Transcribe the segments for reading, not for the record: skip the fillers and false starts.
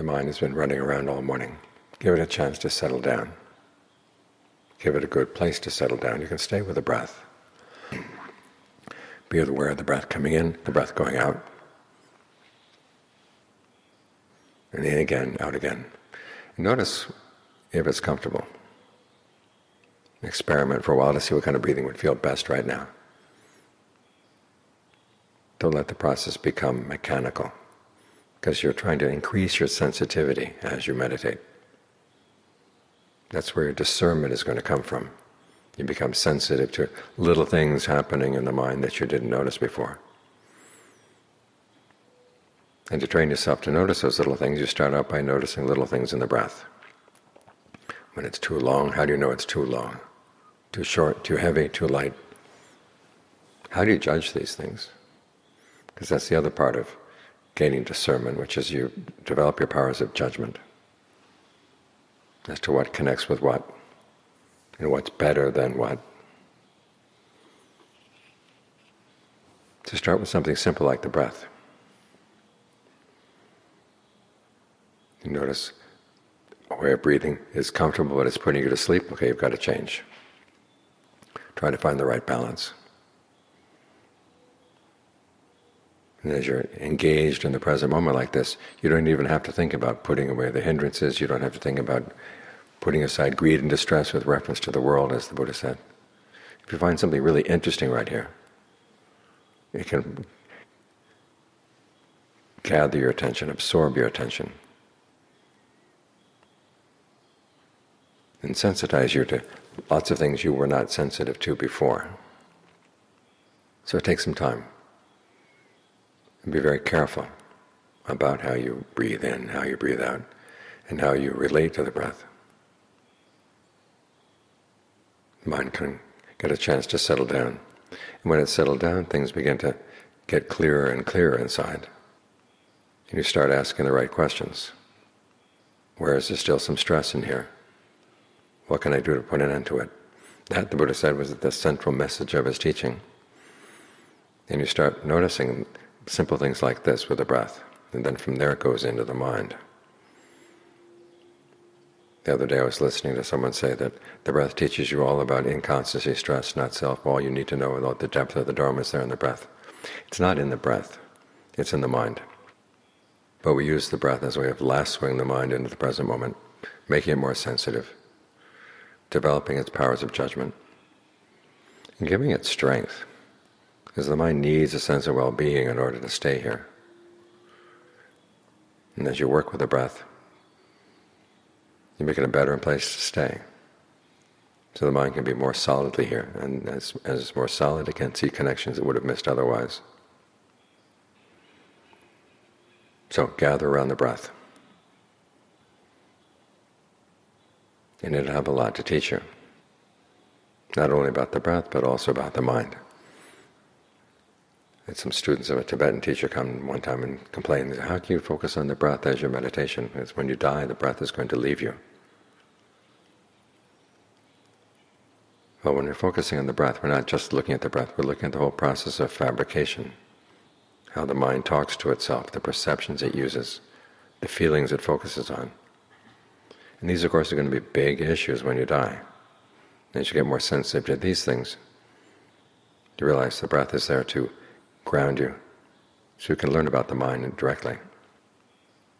The mind has been running around all morning. Give it a chance to settle down. Give it a good place to settle down. You can stay with the breath. Be aware of the breath coming in, the breath going out. And in again, out again. Notice if it's comfortable. Experiment for a while to see what kind of breathing would feel best right now. Don't let the process become mechanical, because you're trying to increase your sensitivity as you meditate. That's where your discernment is going to come from. You become sensitive to little things happening in the mind that you didn't notice before. And to train yourself to notice those little things, you start out by noticing little things in the breath. When it's too long, how do you know it's too long? Too short, too heavy, too light? How do you judge these things? Because that's the other part of gaining discernment, which is you develop your powers of judgment as to what connects with what, and what's better than what. So start with something simple like the breath. You notice a way of breathing is comfortable, but it's putting you to sleep. Okay, you've got to change. Try to find the right balance. And as you're engaged in the present moment like this, you don't even have to think about putting away the hindrances. You don't have to think about putting aside greed and distress with reference to the world, as the Buddha said. If you find something really interesting right here, it can gather your attention, absorb your attention, and sensitize you to lots of things you were not sensitive to before. So take some time and be very careful about how you breathe in, how you breathe out, and how you relate to the breath. The mind can get a chance to settle down. And when it's settled down, things begin to get clearer and clearer inside. And you start asking the right questions. Where is there still some stress in here? What can I do to put an end to it? That, the Buddha said, was the central message of his teaching. And you start noticing simple things like this with the breath, and then from there it goes into the mind. The other day I was listening to someone say that the breath teaches you all about inconstancy, stress, not self. All you need to know about the depth of the Dharma is there in the breath. It's not in the breath, it's in the mind. But we use the breath as a way of lassoing the mind into the present moment, making it more sensitive, developing its powers of judgment, and giving it strength, because the mind needs a sense of well-being in order to stay here. And as you work with the breath, you make it a better place to stay, so the mind can be more solidly here, and as it's more solid, it can see connections it would have missed otherwise. So gather around the breath, and it'll have a lot to teach you, not only about the breath, but also about the mind. I had some students of a Tibetan teacher come one time and complain, how can you focus on the breath as your meditation? Because when you die, the breath is going to leave you. Well, when we're focusing on the breath, we're not just looking at the breath, we're looking at the whole process of fabrication, how the mind talks to itself, the perceptions it uses, the feelings it focuses on. And these, of course, are going to be big issues when you die. And as you get more sensitive to these things, you realize the breath is there to ground you, so you can learn about the mind directly.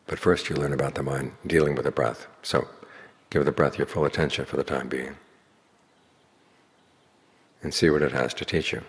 But first you learn about the mind dealing with the breath. So give the breath your full attention for the time being, and see what it has to teach you.